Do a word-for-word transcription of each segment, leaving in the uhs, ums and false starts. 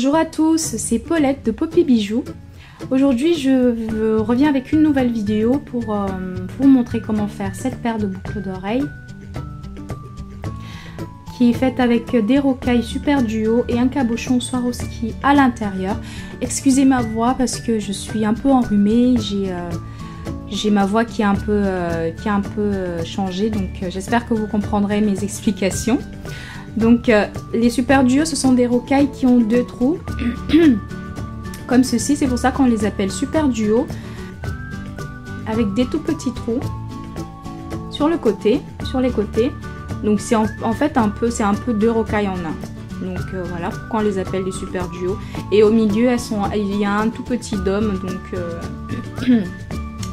Bonjour à tous, c'est Paulette de Poppy bijoux. Aujourd'hui je reviens avec une nouvelle vidéo pour euh, vous montrer comment faire cette paire de boucles d'oreilles qui est faite avec des rocailles super duo et un cabochon Swarovski à l'intérieur. Excusez ma voix parce que je suis un peu enrhumée, j'ai euh, j'ai ma voix qui a un peu, euh, qui a un peu euh, changé, donc euh, j'espère que vous comprendrez mes explications. Donc euh, les super duos, ce sont des rocailles qui ont deux trous comme ceci, c'est pour ça qu'on les appelle super duo, avec des tout petits trous sur le côté, sur les côtés. Donc c'est en, en fait un peu, c'est un peu deux rocailles en un. Donc euh, voilà pourquoi on les appelle des super duos. Et au milieu, elles sont, il y a un tout petit dôme, donc euh,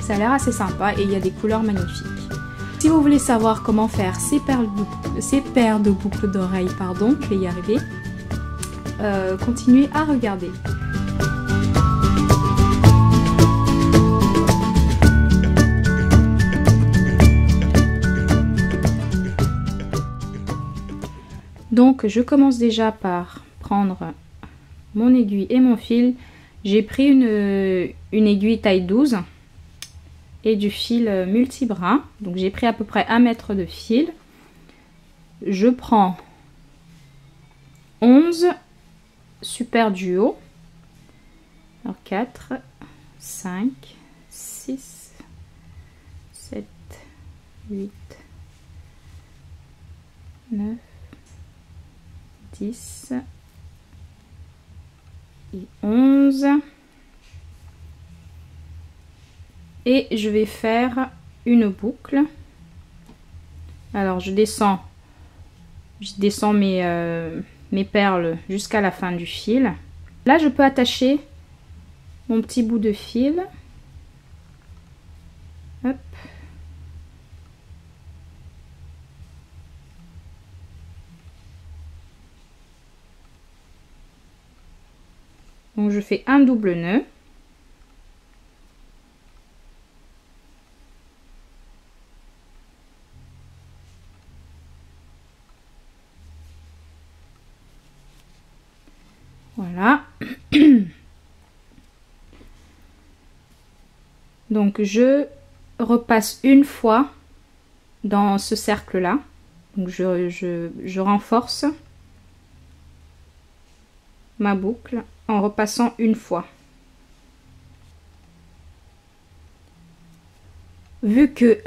ça a l'air assez sympa et il y a des couleurs magnifiques. Si vous voulez savoir comment faire ces paires de, ces paires de boucles d'oreilles, pardon, je vais y arriver, euh, continuez à regarder. Donc je commence déjà par prendre mon aiguille et mon fil. J'ai pris une, une aiguille taille douze. Et du fil multibras, donc j'ai pris à peu près un mètre de fil. Je prends onze super duo, alors quatre, cinq, six, sept, huit, neuf, dix et onze. Et je vais faire une boucle. Alors je descends, je descends mes, euh, mes perles jusqu'à la fin du fil. Là je peux attacher mon petit bout de fil. Hop. Donc je fais un double nœud. Voilà. Donc je repasse une fois dans ce cercle là. Donc je, je, je renforce ma boucle en repassant une fois. Vu que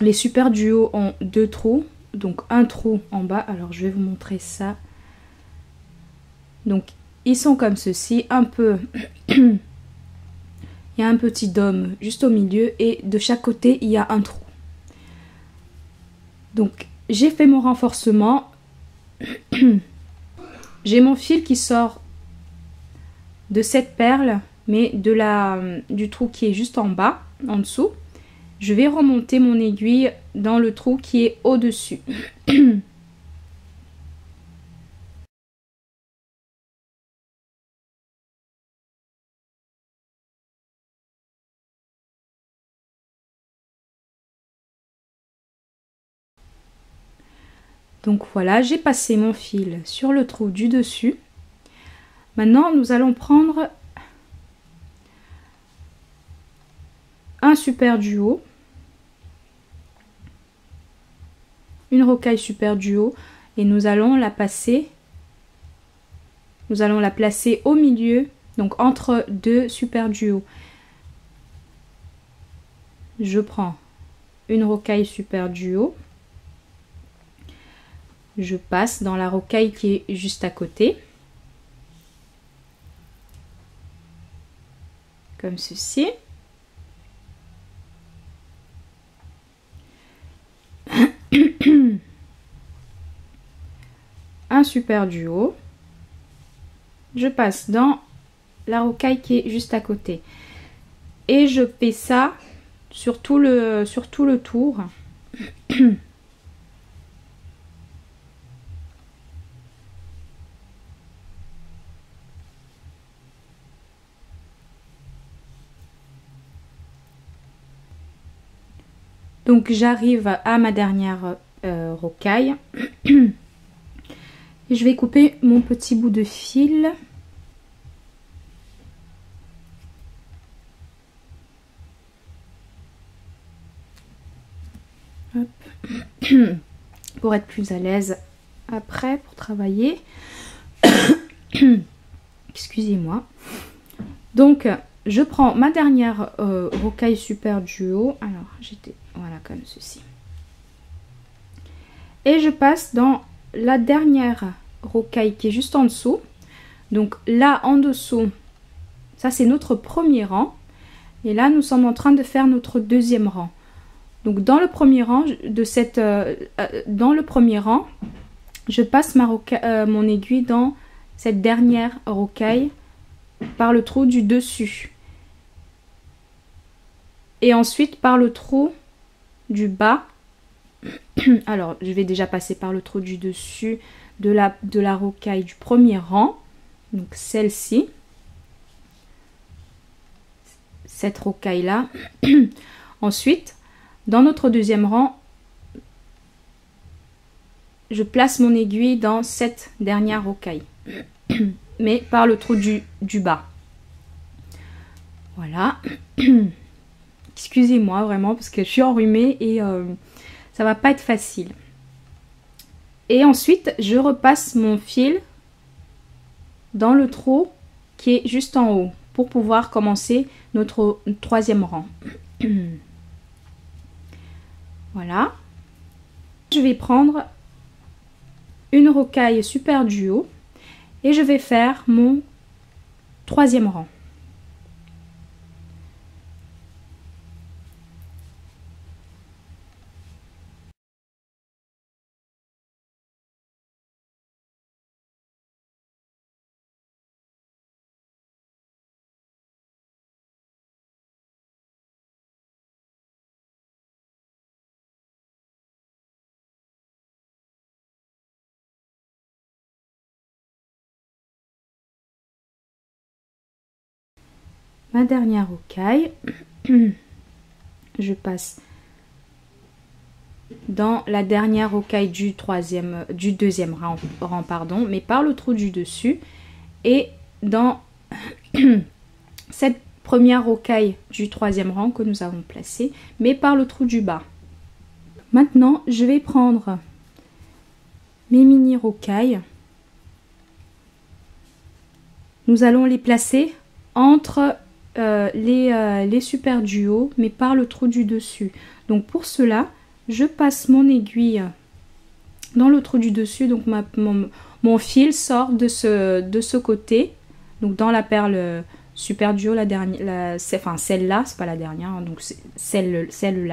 les super duos ont deux trous, donc un trou en bas, alors je vais vous montrer ça. Donc ils sont comme ceci, un peu, il y a un petit dôme juste au milieu et de chaque côté il y a un trou. Donc j'ai fait mon renforcement, j'ai mon fil qui sort de cette perle mais de la, du trou qui est juste en bas, en dessous. Je vais remonter mon aiguille dans le trou qui est au-dessus. Donc voilà, j'ai passé mon fil sur le trou du dessus. Maintenant, nous allons prendre un super duo, une rocaille super duo, et nous allons la passer, nous allons la placer au milieu, donc entre deux super duos. Je prends une rocaille super duo. Je passe dans la rocaille qui est juste à côté, comme ceci. Un super duo. Je passe dans la rocaille qui est juste à côté. Et je fais ça sur tout le, sur tout le tour. Donc j'arrive à ma dernière euh, rocaille Et je vais couper mon petit bout de fil. Hop. Pour être plus à l'aise après pour travailler. Excusez-moi. Donc je prends ma dernière euh, rocaille super duo. Alors j'étais voilà comme ceci. Et je passe dans la dernière rocaille qui est juste en dessous. Donc là en dessous, ça c'est notre premier rang. Et là nous sommes en train de faire notre deuxième rang. Donc dans le premier rang de cette, euh, dans le premier rang, je passe ma roca euh, mon aiguille dans cette dernière rocaille par le trou du dessus. Et ensuite par le trou du bas. Alors je vais déjà passer par le trou du dessus de la, de la rocaille du premier rang. Donc celle-ci. Cette rocaille-là. Ensuite, dans notre deuxième rang, je place mon aiguille dans cette dernière rocaille, mais par le trou du, du bas. Voilà. Excusez-moi vraiment parce que je suis enrhumée et euh, ça va pas être facile. Et ensuite, je repasse mon fil dans le trou qui est juste en haut pour pouvoir commencer notre troisième rang. Voilà, je vais prendre une rocaille super duo et je vais faire mon troisième rang. Ma dernière rocaille, je passe dans la dernière rocaille du troisième, du deuxième rang, rang pardon, mais par le trou du dessus, et dans cette première rocaille du troisième rang que nous avons placée, mais par le trou du bas. Maintenant, je vais prendre mes mini rocailles. Nous allons les placer entre Euh, les, euh, les super duos, mais par le trou du dessus. Donc pour cela, je passe mon aiguille dans le trou du dessus, donc ma, mon, mon fil sort de ce, de ce côté, donc dans la perle super duo, la dernière, la, enfin celle-là, c'est pas la dernière, hein, donc celle-là, celle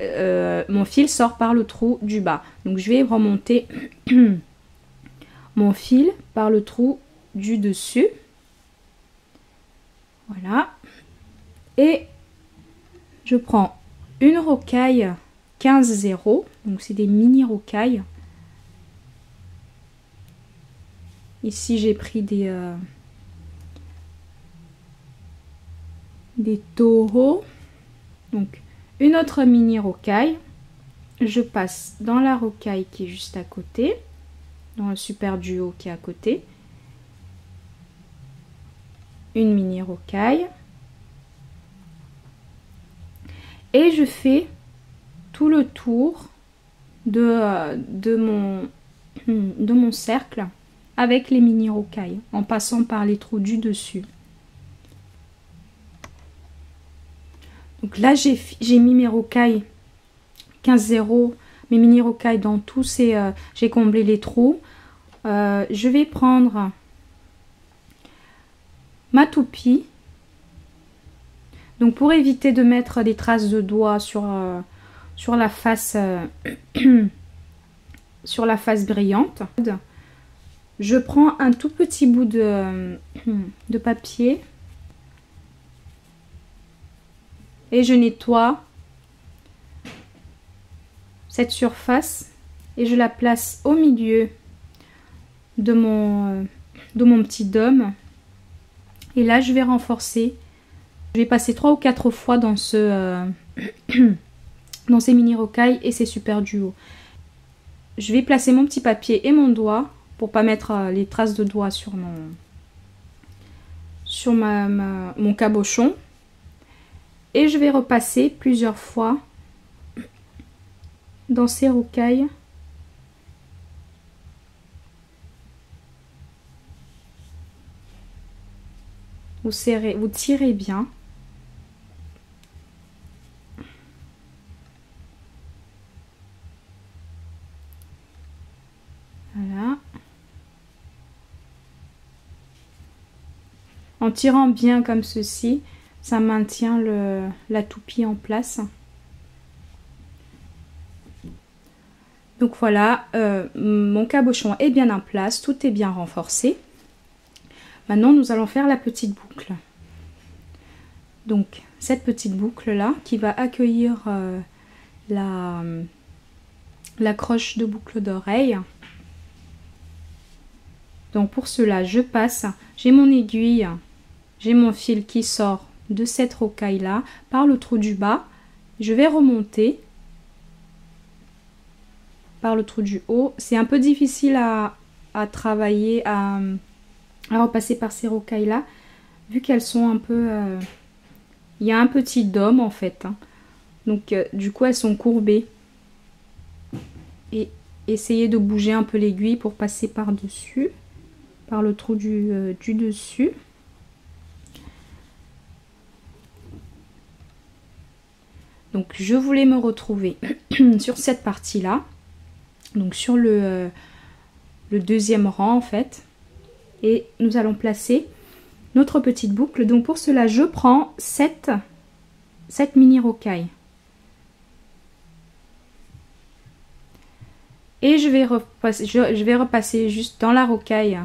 euh, mon fil sort par le trou du bas. Donc je vais remonter mon fil par le trou du dessus. Voilà, et je prends une rocaille quinze zéro, donc c'est des mini rocailles. Ici j'ai pris des, euh, des taureaux, donc une autre mini rocaille. Je passe dans la rocaille qui est juste à côté, dans le super duo qui est à côté. Une mini rocaille, et je fais tout le tour de, de, mon, de mon cercle avec les mini rocailles en passant par les trous du dessus. Donc là j'ai mis mes rocailles quinze zéro, mes mini rocailles dans tous ces, euh, j'ai comblé les trous. Euh, je vais prendre ma toupie, donc pour éviter de mettre des traces de doigts sur, euh, sur la face euh, sur la face brillante, je prends un tout petit bout de, de papier et je nettoie cette surface et je la place au milieu de mon, de mon petit dôme. Et là, je vais renforcer. Je vais passer trois ou quatre fois dans, ce, euh, dans ces mini rocailles et ces super duos. Je vais placer mon petit papier et mon doigt pour pas mettre les traces de doigts sur mon sur ma, ma, mon cabochon. Et je vais repasser plusieurs fois dans ces rocailles. Vous serrez, vous tirez bien. Voilà. En tirant bien comme ceci, ça maintient le, la toupie en place. Donc voilà, euh, mon cabochon est bien en place, tout est bien renforcé. Maintenant, nous allons faire la petite boucle. Donc, cette petite boucle-là qui va accueillir euh, la, la croche de boucle d'oreille. Donc, pour cela, je passe, j'ai mon aiguille, j'ai mon fil qui sort de cette rocaille-là par le trou du bas. Je vais remonter par le trou du haut. C'est un peu difficile à, à travailler, à... à repasser par ces rocailles là, vu qu'elles sont un peu... Euh... il y a un petit dôme en fait. Hein. Donc euh, du coup elles sont courbées. Et essayez de bouger un peu l'aiguille pour passer par dessus, par le trou du, euh, du dessus. Donc je voulais me retrouver sur cette partie là. Donc sur le, euh, le deuxième rang en fait. Et nous allons placer notre petite boucle. Donc pour cela, je prends sept, sept mini rocailles. Et je vais repasser, je, je vais repasser juste dans la rocaille,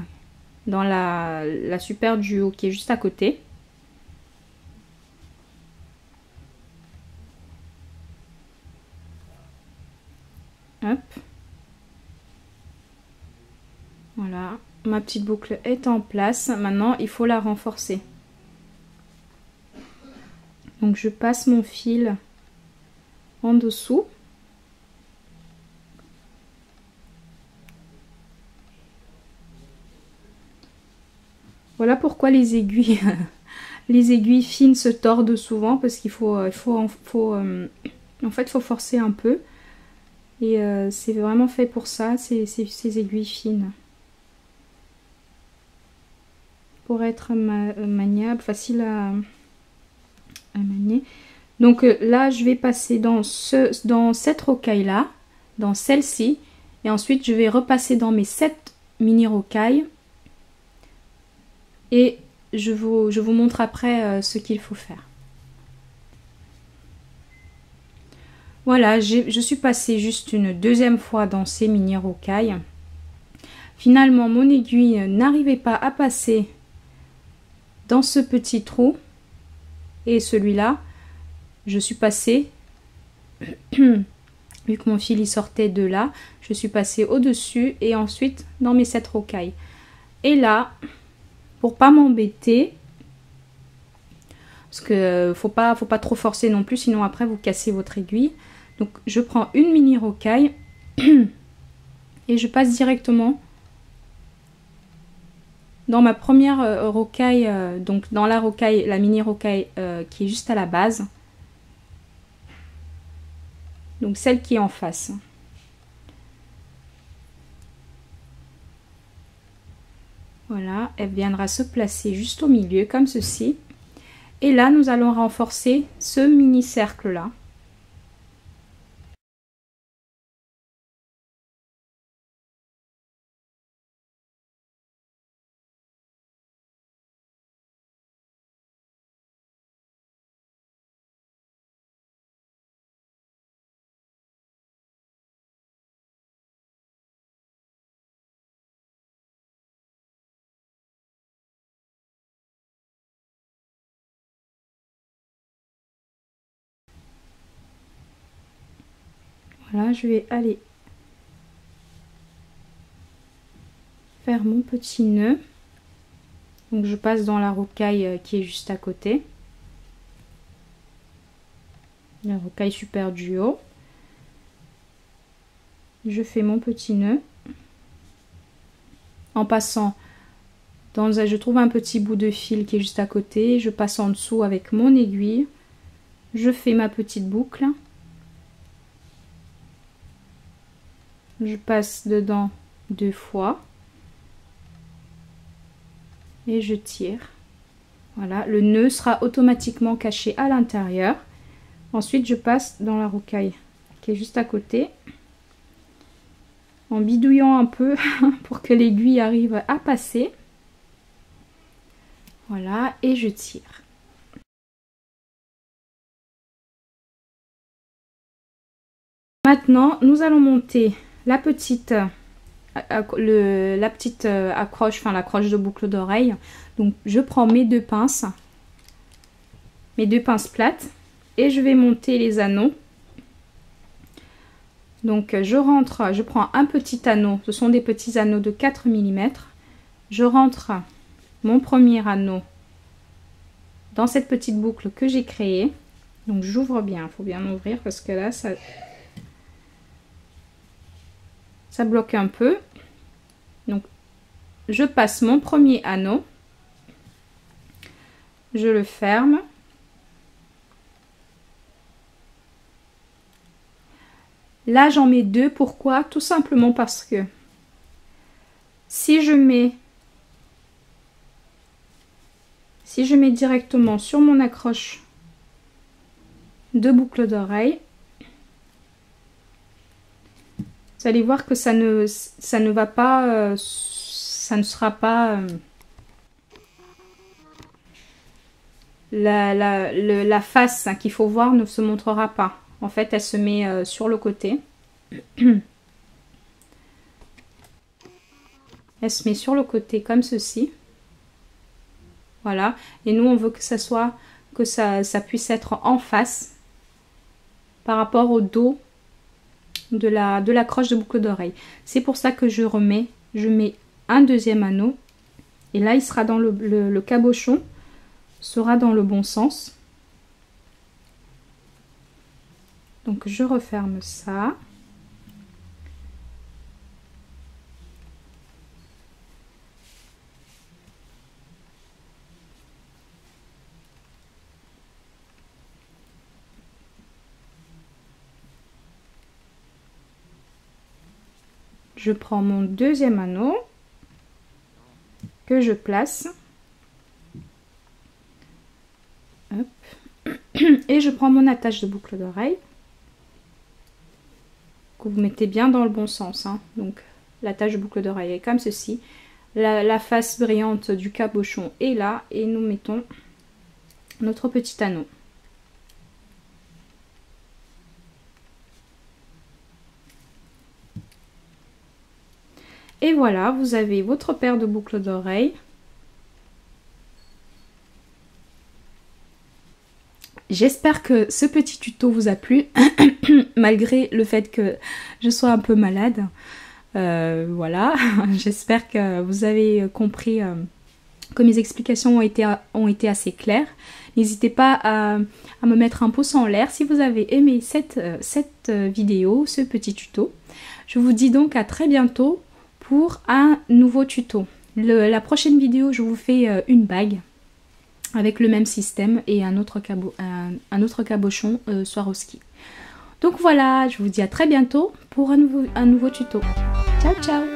dans la, la super duo qui est juste à côté. Hop. Voilà. Ma petite boucle est en place. Maintenant, il faut la renforcer. Donc, je passe mon fil en dessous. Voilà pourquoi les aiguilles, les aiguilles fines se tordent souvent parce qu'il faut, il faut, faut, en fait, faut forcer un peu. Et euh, c'est vraiment fait pour ça, ces, ces, ces aiguilles fines. Pour être maniable, facile à, à manier. Donc là, je vais passer dans, ce, dans cette rocaille-là, dans celle-ci. Et ensuite, je vais repasser dans mes sept mini rocailles. Et je vous, je vous montre après ce qu'il faut faire. Voilà, je suis passée juste une deuxième fois dans ces mini rocailles. Finalement, mon aiguille n'arrivait pas à passer dans ce petit trou et celui-là, je suis passée, vu que mon fil y sortait de là, je suis passée au-dessus et ensuite dans mes sept rocailles. Et là, pour pas m'embêter, parce que faut pas, faut pas trop forcer non plus, sinon après vous cassez votre aiguille. Donc je prends une mini rocaille et je passe directement dans ma première euh, rocaille, euh, donc dans la rocaille, la mini rocaille euh, qui est juste à la base. Donc celle qui est en face. Voilà, elle viendra se placer juste au milieu comme ceci. Et là, nous allons renforcer ce mini cercle là. Voilà, je vais aller faire mon petit nœud. Donc je passe dans la rocaille qui est juste à côté. La rocaille super duo. Je fais mon petit nœud. en passant dans, je trouve un petit bout de fil qui est juste à côté, je passe en dessous avec mon aiguille, je fais ma petite boucle, je passe dedans deux fois et je tire. Voilà, le nœud sera automatiquement caché à l'intérieur. Ensuite, je passe dans la rocaille qui est juste à côté, en bidouillant un peu pour que l'aiguille arrive à passer. Voilà, et je tire. Maintenant, nous allons monter la petite, le, la petite accroche, enfin l'accroche de boucle d'oreille. Donc, je prends mes deux pinces, mes deux pinces plates, et je vais monter les anneaux. Donc, je rentre, je prends un petit anneau, ce sont des petits anneaux de quatre millimètres. Je rentre mon premier anneau dans cette petite boucle que j'ai créée. Donc, j'ouvre bien, il faut bien ouvrir parce que là, ça, ça bloque un peu. Donc, je passe mon premier anneau, je le ferme. Là, j'en mets deux. Pourquoi? Tout simplement parce que si je mets si je mets directement sur mon accroche de boucle d'oreille, vous allez voir que ça ne ça ne va pas, euh, ça ne sera pas euh, la, la, le, la face hein, qu'il faut voir ne se montrera pas. En fait, elle se met euh, sur le côté. Elle se met sur le côté comme ceci. Voilà. Et nous, on veut que ça soit, que ça, ça puisse être en face par rapport au dos de la, de l'accroche de boucle d'oreille. C'est pour ça que je remets, je mets un deuxième anneau. Et là, il sera dans le, le, le cabochon sera dans le bon sens. Donc, je referme ça. Je prends mon deuxième anneau que je place. Hop. Et je prends mon attache de boucle d'oreille. Vous mettez bien dans le bon sens hein. Donc l'attache de boucle d'oreille est comme ceci, la, la face brillante du cabochon est là et nous mettons notre petit anneau. Et voilà, vous avez votre paire de boucles d'oreilles. J'espère que ce petit tuto vous a plu, malgré le fait que je sois un peu malade. Euh, voilà, j'espère que vous avez compris euh, que mes explications ont été, ont été assez claires. N'hésitez pas à, à me mettre un pouce en l'air si vous avez aimé cette, cette vidéo, ce petit tuto. Je vous dis donc à très bientôt pour un nouveau tuto. Le, la prochaine vidéo, je vous fais une bague avec le même système et un autre, cabo un, un autre cabochon euh, Swarovski. Donc voilà, je vous dis à très bientôt pour un nouveau, un nouveau tuto. Ciao, ciao!